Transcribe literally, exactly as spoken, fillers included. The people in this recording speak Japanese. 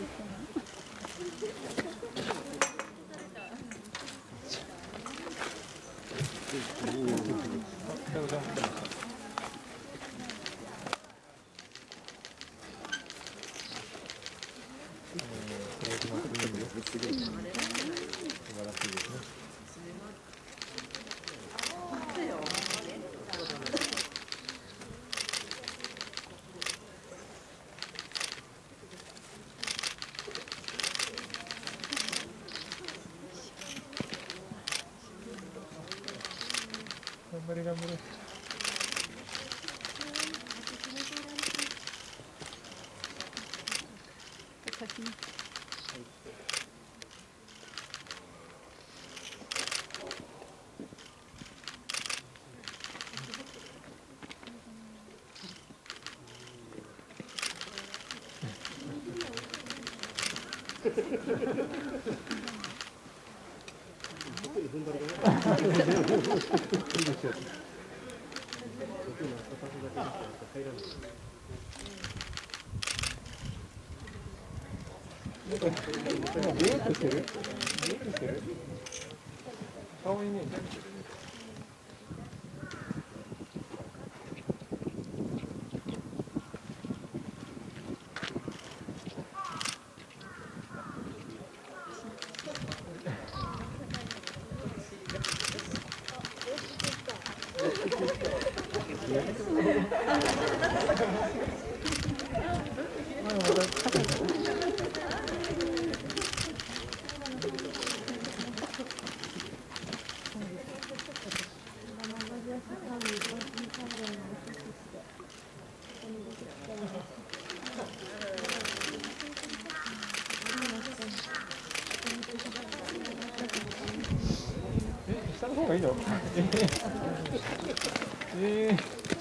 頑張れ頑張れ。顔にね。下の方がいいの？えー